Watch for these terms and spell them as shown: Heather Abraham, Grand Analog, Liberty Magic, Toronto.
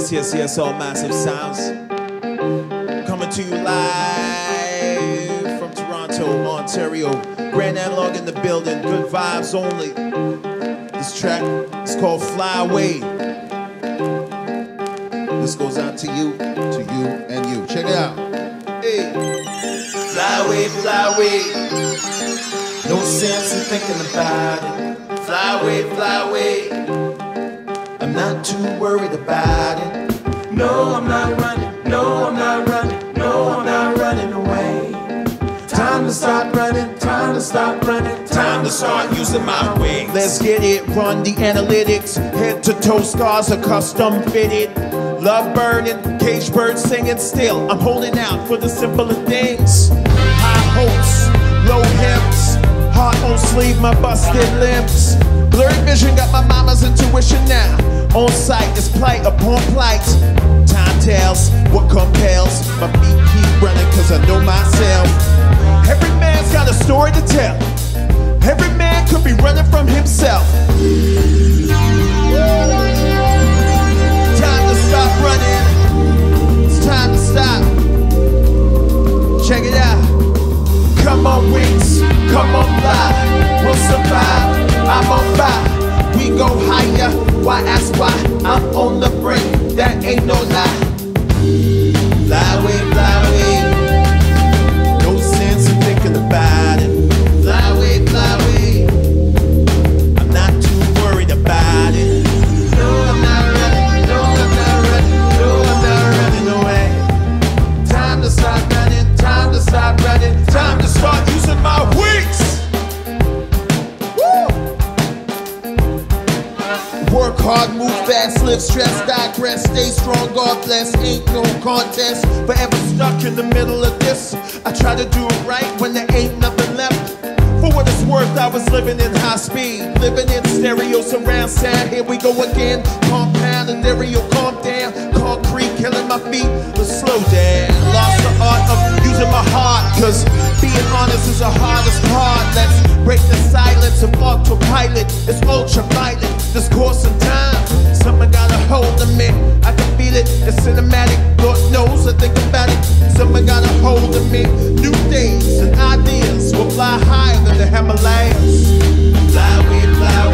Yes, all massive sounds. Coming to you live from Toronto, Ontario. Grand Analog in the building, good vibes only. This track is called Fly Away. This goes out to you, and you. Check it out. Hey. Fly away, fly away. No sense in thinking about it. Fly away, fly away. I'm not too worried about it. No, I'm not running. No, I'm not running. No, I'm not running away. Time to stop running. Time to stop running. Time to start using my wings. Let's get it. Run the analytics. Head to toe stars are custom fitted. Love burning. Cage bird singing still. I'm holding out for the simpler things. High hopes, low hips. Heart on sleeve, my busted lips. Blurred vision got my mama's intuition now. On sight is plight upon plight. Time tells what compels. My feet keep running cause I know myself. Every man's got a story to tell. Every man could be running from himself. Time to stop running. It's time to stop. Check it out. Come on wings, come on fly. We'll survive. I'm on fire, we go higher. Why ask why? I'm on the brink, that ain't no lie. Fly away, fly away. No sense in thinking about it. Fly away, fly away. I'm not too worried about it. No, I'm not running. No, I'm not running. No, I'm not running away. Time to stop running. Time to stop running. Time to start using my wings. Work hard, move fast, live stressed, digress, stay strong, God bless, ain't no contest. Forever stuck in the middle of this. I try to do it right when there ain't nothing left. For what it's worth, I was living in high speed, living in stereo, surround sound, here we go again. Compound and stereo, calm down, concrete, killing my feet, but slow down. Lost the art of using my heart, cause being honest is the hardest part. Let's break the silence of autopilot, it's ultraviolet. This course of time, someone got a hold of me. I can feel it, it's cinematic. Lord knows I think about it. Someone got a hold of me. New things and ideas will fly higher than the Himalayas. Fly away, fly away.